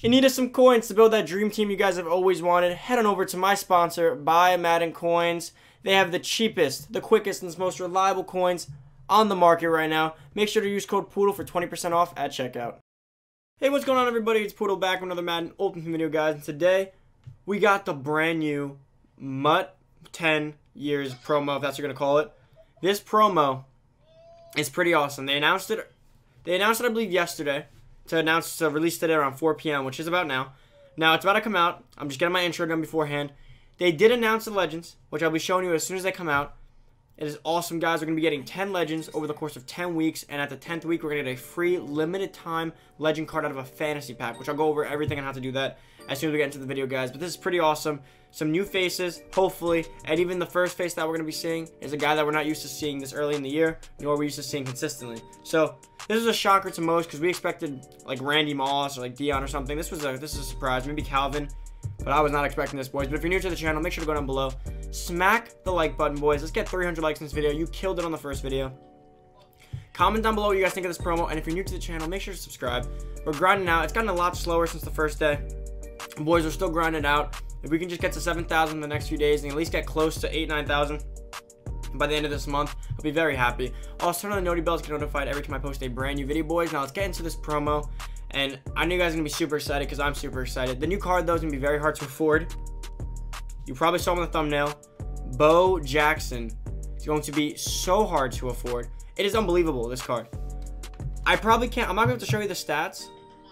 If you needed some coins to build that dream team you guys have always wanted, head on over to my sponsor, Buy Madden Coins. They have the cheapest, the quickest, and most reliable coins on the market right now. Make sure to use code Poodle for 20% off at checkout. Hey, what's going on, everybody? It's Poodle back with another Madden Ultimate video, guys. And today, we got the brand new Mutt10 Years promo, if that's what you're going to call it. This promo is pretty awesome. They announced it, I believe, yesterday. To release today around 4 p.m., which is about now. Now, it's about to come out. I'm just getting my intro done beforehand. They did announce the legends, which I'll be showing you as soon as they come out. It is awesome, guys. We're going to be getting 10 legends over the course of 10 weeks, and at the 10th week, we're going to get a free limited-time legend card out of a fantasy pack, which I'll go over everything on how to do that as soon as we get into the video, guys. But this is pretty awesome. Some new faces, hopefully, and even the first face that we're going to be seeing is a guy that we're not used to seeing this early in the year, nor we're used to seeing consistently. So this is a shocker to most because we expected like Randy Moss or like Dion or something. This is a surprise. Maybe Calvin, but I was not expecting this, boys. But if you're new to the channel, make sure to go down below, smack the like button, boys. Let's get 300 likes in this video. You killed it on the first video. Comment down below what you guys think of this promo, and if you're new to the channel, make sure to subscribe. We're grinding out. It's gotten a lot slower since the first day. Boys, we're still grinding out. If we can just get to 7,000 in the next few days and at least get close to 8,000, 9,000 by the end of this month, I'll be very happy. Also, turn on the noti bell to get notified every time I post a brand new video, boys. Now, let's get into this promo. And I know you guys are going to be super excited because I'm super excited. The new card, though, is going to be very hard to afford. You probably saw him on the thumbnail. Bo Jackson is going to be so hard to afford. It is unbelievable, this card. I'm not going to show you the stats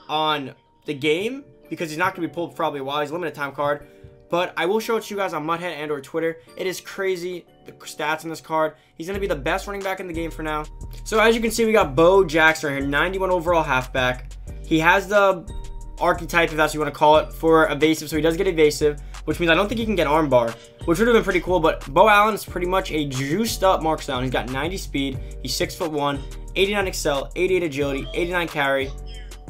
on the game because he's not going to be pulled probably while he's a limited time card. But I will show it to you guys on Mutthead and or Twitter. It is crazy, the stats on this card. He's going to be the best running back in the game for now. So as you can see, we got Bo Jackson right here, 91 overall halfback. He has the archetype, if that's what you want to call it, for evasive. So he does get evasive, which means I don't think he can get armbar, which would have been pretty cool. But Bo Allen is pretty much a juiced up mark down. He's got 90 speed. He's 6'1", 89 excel, 88 agility, 89 carry,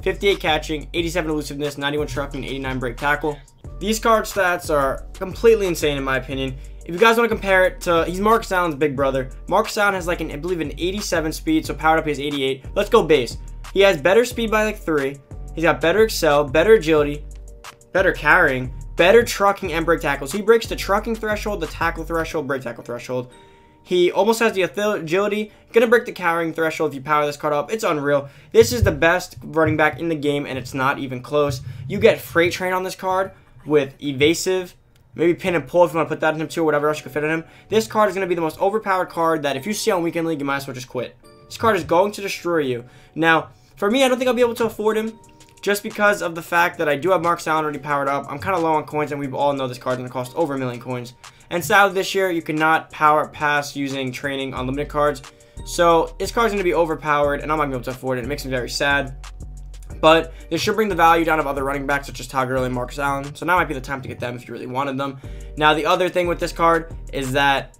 58 catching, 87 elusiveness, 91 trucking, 89 break tackle. These card stats are completely insane in my opinion. If you guys want to compare it to, he's Marcus Allen's big brother. Marcus Allen has like an, I believe, an 87 speed, so powered up he has 88. Let's go base. He has better speed by like 3. He's got better excel, better agility, better carrying, better trucking and break tackles. He breaks the trucking threshold, the tackle threshold, break tackle threshold. He almost has the agility. Gonna break the carrying threshold if you power this card up. It's unreal. This is the best running back in the game, and it's not even close. You get Freight Train on this card with evasive, maybe pin and pull if you want to put that in him too, or whatever else you can fit in him. This card is gonna be the most overpowered card that if you see on Weekend League, you might as well just quit. This card is going to destroy you. Now, for me, I don't think I'll be able to afford him just because of the fact that I do have Marcus Allen already powered up. I'm kind of low on coins, and we all know this card's gonna cost over 1,000,000 coins. And sadly, this year, you cannot power pass using training on limited cards. So this card's going to be overpowered, and I'm not going to be able to afford it. It makes me very sad. But this should bring the value down of other running backs, such as Todd Gurley and Marcus Allen. So now might be the time to get them if you really wanted them. Now, the other thing with this card is that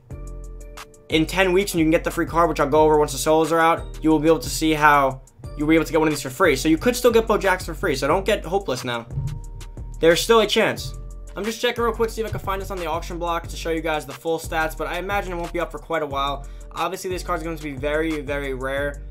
in 10 weeks, when you can get the free card, which I'll go over once the solos are out, you will be able to see how you'll be able to get one of these for free. So you could still get Bo Jackson for free, so don't get hopeless now. There's still a chance. I'm just checking real quick to see if I can find this on the auction block to show you guys the full stats, but I imagine it won't be up for quite a while. Obviously, this card is going to be very, very rare.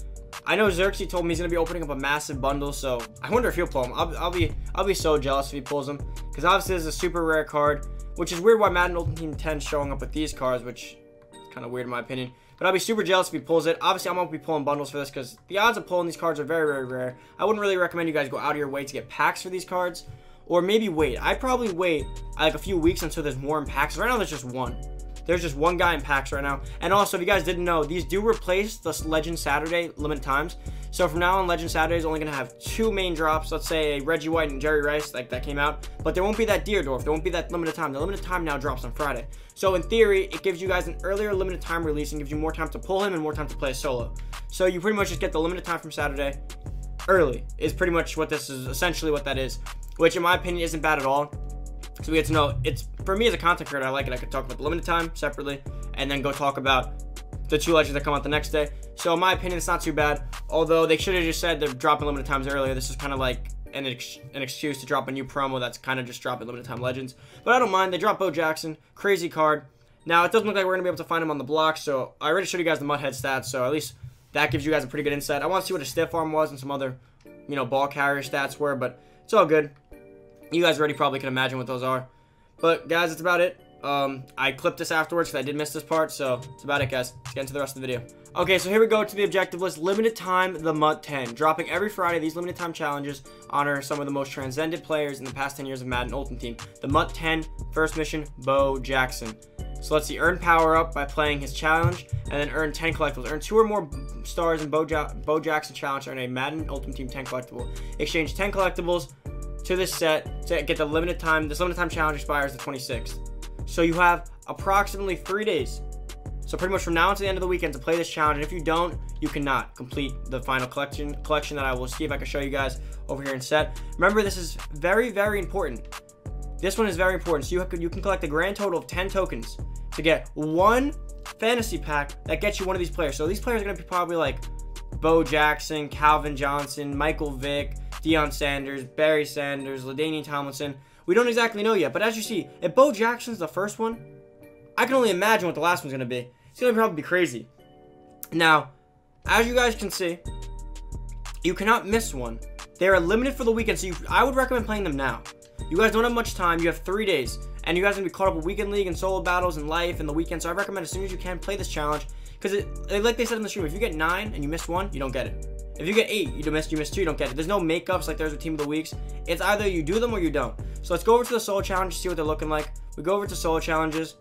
I know Xerxes told me he's going to be opening up a massive bundle, so I wonder if he'll pull him. I'll be so jealous if he pulls him, because obviously this is a super rare card, which is weird why Madden Ultimate Team 10 is showing up with these cards, which is kind of weird in my opinion. But I'll be super jealous if he pulls it. Obviously, I'm going to be pulling bundles for this because the odds of pulling these cards are very, very rare. I wouldn't really recommend you guys go out of your way to get packs for these cards. Or maybe wait. I probably wait like a few weeks until there's more in packs. Right now, there's just one. There's just one guy in packs right now. And also, if you guys didn't know, these do replace the Legend Saturday limited times. So from now on, Legend Saturday is only going to have 2 main drops. Let's say Reggie White and Jerry Rice, like that came out. But there won't be that Deerdorf. There won't be that limited time. The limited time now drops on Friday. So in theory, it gives you guys an earlier limited time release and gives you more time to pull him and more time to play a solo. So you pretty much just get the limited time from Saturday early is pretty much what this is, essentially what that is. Which in my opinion isn't bad at all. So we get to know, it's for me as a content creator, I like it. I could talk about the limited time separately and then go talk about the 2 legends that come out the next day. So in my opinion, it's not too bad. Although they should have just said they're dropping limited times earlier. This is kind of like an excuse to drop a new promo that's kind of just dropping limited time legends. But I don't mind. They dropped Bo Jackson, crazy card. Now it doesn't look like we're gonna be able to find him on the block. So I already showed you guys the Mutthead stats. So at least that gives you guys a pretty good insight. I want to see what a stiff arm was and some other, you know, ball carrier stats were, but it's all good. You guys already probably can imagine what those are. But, guys, that's about it. I clipped this afterwards because I did miss this part. So, that's about it, guys. Let's get into the rest of the video. Okay, so here we go to the objective list. Limited Time, the Mutt10. Dropping every Friday, these limited time challenges honor some of the most transcendent players in the past 10 years of Madden Ultimate Team. The Mutt10, first mission, Bo Jackson. So let's see, earn power up by playing his challenge, and then earn 10 collectibles. Earn 2 or more stars in Bo Jackson challenge to earn a Madden Ultimate Team 10 collectible. Exchange 10 collectibles to this set to get the limited time. This limited time challenge expires the 26th. So you have approximately 3 days. So pretty much from now until the end of the weekend to play this challenge. And if you don't, you cannot complete the final collection that I will see if I can show you guys over here in set. Remember, this is very, very important. This one is very important. So you can collect a grand total of 10 tokens to get one fantasy pack that gets you one of these players. So these players are going to be probably like Bo Jackson, Calvin Johnson, Michael Vick, Deion Sanders, Barry Sanders, LaDainian Tomlinson. We don't exactly know yet. But as you see, if Bo Jackson's the first one, I can only imagine what the last one's going to be. It's going to probably be crazy. Now, as you guys can see, you cannot miss one. They are limited for the weekend, so I would recommend playing them now. You guys don't have much time. You have 3 days, and you guys are going to be caught up with Weekend League and solo battles and life and the weekend, so I recommend as soon as you can, play this challenge. Because, like they said in the stream, if you get 9 and you miss one, you don't get it. If you get 8, you miss 2, you don't get it. There's no makeups like there's with Team of the Weeks. It's either you do them or you don't. So let's go over to the solo challenge, see what they're looking like. We go over to solo challenges.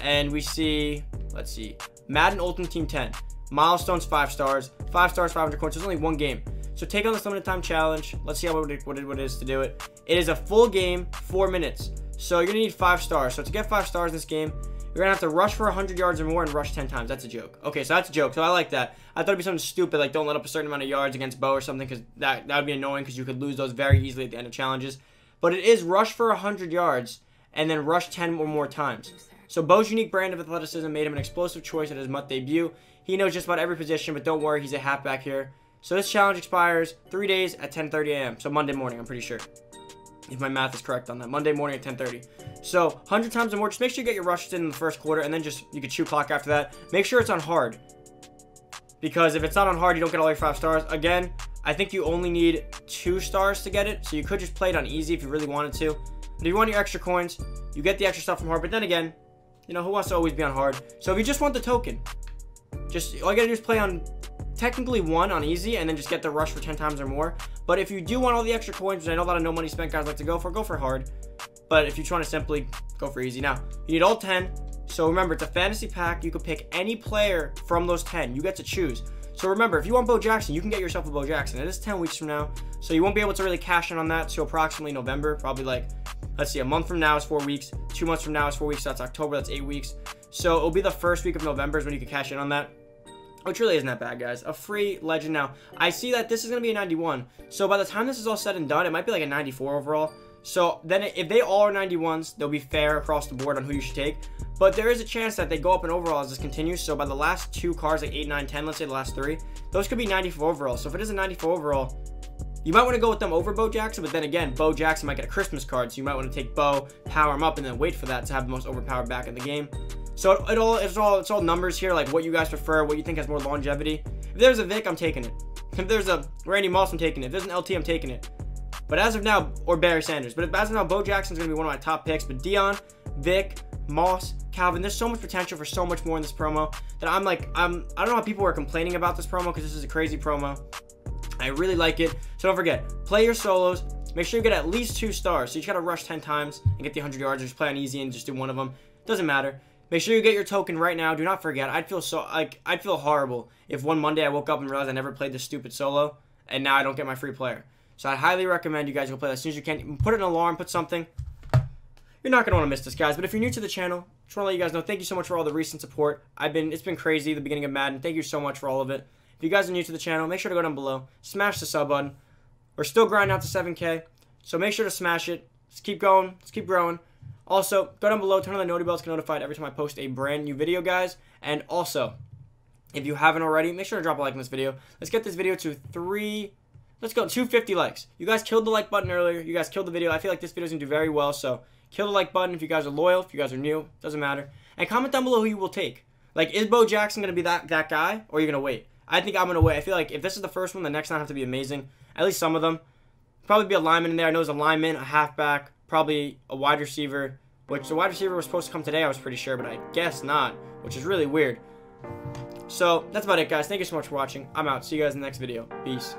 And we see, let's see, Madden Ultimate Team 10. Milestones, 5 stars. 5 stars, 500 coins. There's only one game. So take on this limited time challenge. Let's see how what it is to do it. It is a full game, 4 minutes. So you're going to need 5 stars. So to get 5 stars in this game, you're going to have to rush for 100 yards or more and rush 10 times. That's a joke. Okay, so that's a joke. So I like that. I thought it'd be something stupid, like don't let up a certain amount of yards against Bo or something, because that would be annoying because you could lose those very easily at the end of challenges. But it is rush for 100 yards and then rush 10 or more times. So Bo's unique brand of athleticism made him an explosive choice at his Mutt debut. He knows just about every position, but don't worry, he's a halfback here. So this challenge expires 3 days at 10:30 a.m. So Monday morning, I'm pretty sure. If my math is correct on that. Monday morning at 10:30. So 100 times or more. Just make sure you get your rushes in the first quarter, and then just you can chew clock after that. Make sure it's on hard. Because if it's not on hard, you don't get all your 5 stars. Again, I think you only need 2 stars to get it. So you could just play it on easy if you really wanted to. But if you want your extra coins, you get the extra stuff from hard. But then again, you know, who wants to always be on hard? So if you just want the token, just all you gotta do is play on technically 1 on easy and then just get the rush for 10 times or more. But if you do want all the extra coins, which I know a lot of no money spent guys like to go for hard. But if you're trying to simply go for easy now, you need all 10. So remember, it's a fantasy pack. You can pick any player from those 10. You get to choose. So remember, if you want Bo Jackson, you can get yourself a Bo Jackson. It is 10 weeks from now. So you won't be able to really cash in on that till approximately November, probably like, let's see, a month from now is 4 weeks. 2 months from now is 4 weeks. That's October. That's 8 weeks. So it'll be the first week of November is when you can cash in on that. Which really isn't that bad, guys. A free legend now. I see that this is going to be a 91. So by the time this is all said and done, it might be like a 94 overall. So then if they all are 91s, they'll be fair across the board on who you should take. But there is a chance that they go up in overall as this continues. So by the last 2 cards, like 8, 9, 10, let's say the last 3, those could be 94 overall. So if it is a 94 overall, you might want to go with them over Bo Jackson, but then again, Bo Jackson might get a Christmas card, so you might want to take Bo, power him up, and then wait for that to have the most overpowered back in the game. So it's all numbers here, like what you guys prefer, what you think has more longevity. If there's a Vic, I'm taking it. If there's a Randy Moss, I'm taking it. If there's an LT, I'm taking it. But as of now, or Barry Sanders. But as of now, Bo Jackson's going to be one of my top picks. But Dion, Vic, Moss, Calvin, there's so much potential for so much more in this promo that I'm like, I don't know how people are complaining about this promo because this is a crazy promo. I really like it. So don't forget, play your solos. Make sure you get at least 2 stars. So you just gotta rush 10 times and get the 100 yards. Or just play on easy and just do one of them. Doesn't matter. Make sure you get your token right now. Do not forget. I'd feel horrible if one Monday I woke up and realized I never played this stupid solo, and now I don't get my free player. So I highly recommend you guys go play that as soon as you can. Put an alarm. Put something. You're not gonna want to miss this, guys. But if you're new to the channel, just want to let you guys know. Thank you so much for all the recent support. It's been crazy the beginning of Madden. Thank you so much for all of it. If you guys are new to the channel, make sure to go down below, smash the sub button. We're still grinding out to 7K, so make sure to smash it. Let's keep going. Let's keep growing. Also, go down below, turn on the notification bell to get notified every time I post a brand new video, guys. And also, if you haven't already, make sure to drop a like on this video. Let's get this video to 250 likes. You guys killed the like button earlier. You guys killed the video. I feel like this video's going to do very well, so kill the like button if you guys are loyal, if you guys are new. Doesn't matter. And comment down below who you will take. Like, is Bo Jackson going to be that guy, or are you going to wait? I think I'm going to wait. I feel like if this is the first one, the next 9 have to be amazing. At least some of them. probably be a lineman in there. I know there's a lineman, a halfback, probably a wide receiver, which the wide receiver was supposed to come today, I was pretty sure, but I guess not, which is really weird. So that's about it, guys. Thank you so much for watching. I'm out. See you guys in the next video. Peace.